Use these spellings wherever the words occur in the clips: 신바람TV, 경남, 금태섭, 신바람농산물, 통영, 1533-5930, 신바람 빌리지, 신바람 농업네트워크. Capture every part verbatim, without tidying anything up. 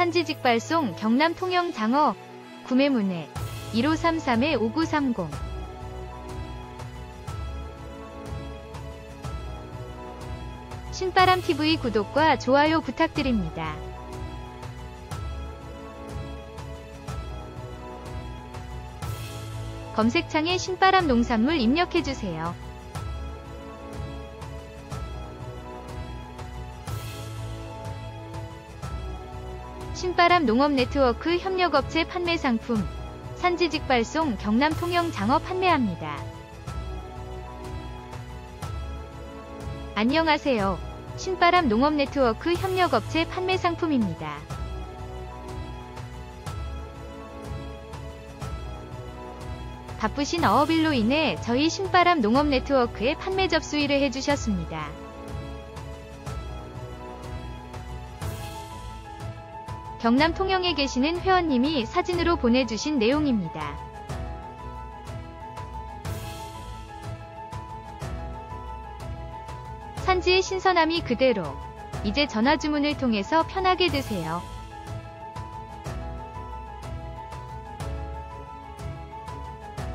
산지 직발송 경남 통영 장어 구매문의 일오삼삼 오구삼공 신바람티비 구독과 좋아요 부탁드립니다. 검색창에 신바람 농산물 입력해주세요. 신바람 농업네트워크 협력업체 판매 상품 산지 직발송 경남 통영 장어 판매합니다. 안녕하세요. 신바람 농업네트워크 협력업체 판매 상품입니다. 바쁘신 어업일로 인해 저희 신바람 농업네트워크에 판매 접수일을 해주셨습니다. 경남 통영에 계시는 회원님이 사진으로 보내주신 내용입니다. 산지의 신선함이 그대로 이제 전화 주문을 통해서 편하게 드세요.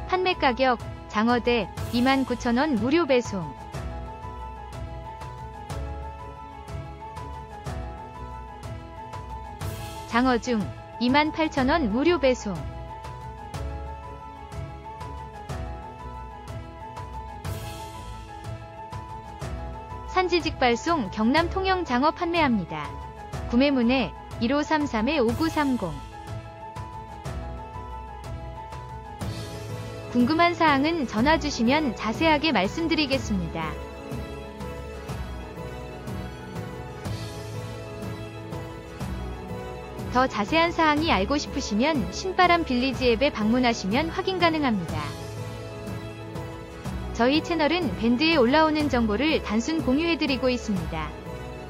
판매 가격 장어대 이만 구천 원 무료 배송 장어 중 이만 팔천 원 무료 배송 산지 직발송 경남 통영 장어 판매합니다. 구매문의 일오삼삼 오구삼공 궁금한 사항은 전화 주시면 자세하게 말씀드리겠습니다. 더 자세한 사항이 알고 싶으시면 신바람 빌리지 앱에 방문하시면 확인 가능합니다. 저희 채널은 밴드에 올라오는 정보를 단순 공유해드리고 있습니다.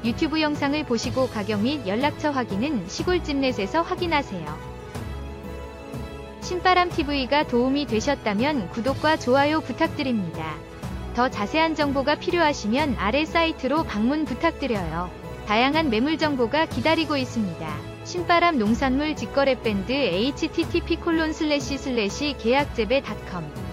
유튜브 영상을 보시고 가격 및 연락처 확인은 시골집넷에서 확인하세요. 신바람티비가 도움이 되셨다면 구독과 좋아요 부탁드립니다. 더 자세한 정보가 필요하시면 아래 사이트로 방문 부탁드려요. 다양한 매물 정보가 기다리고 있습니다. 신바람 농산물 직거래 밴드 에이치티티피 콜론 슬래시 슬래시 계약재배닷컴